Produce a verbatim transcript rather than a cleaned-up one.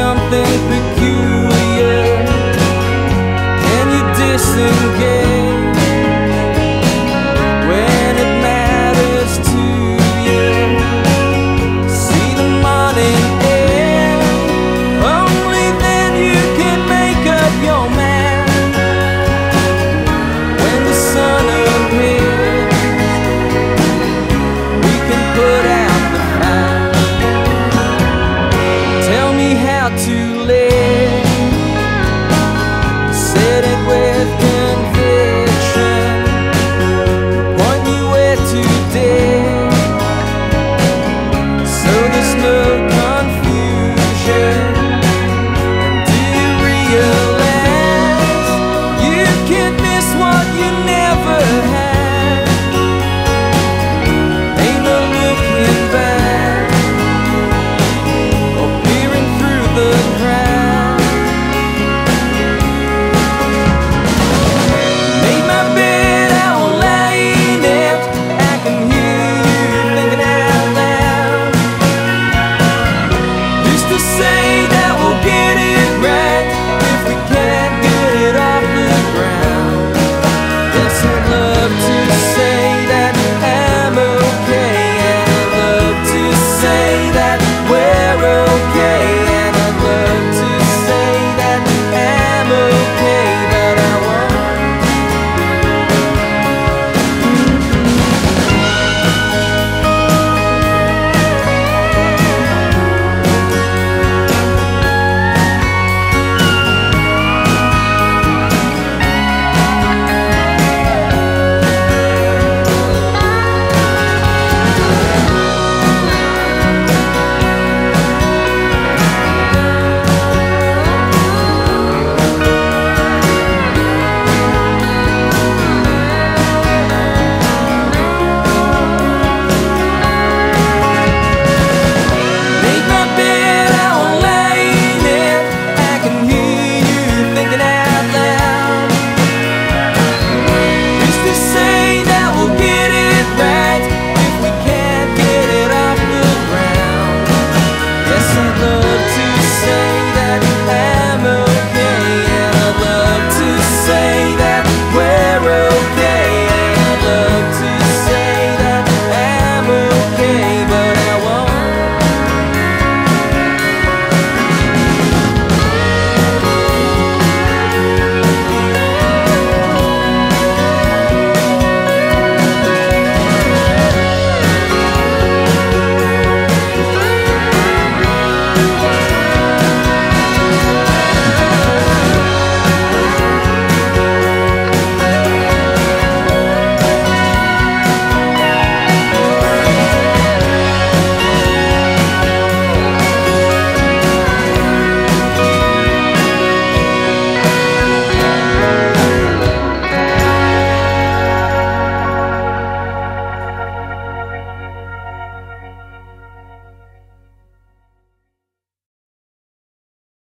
something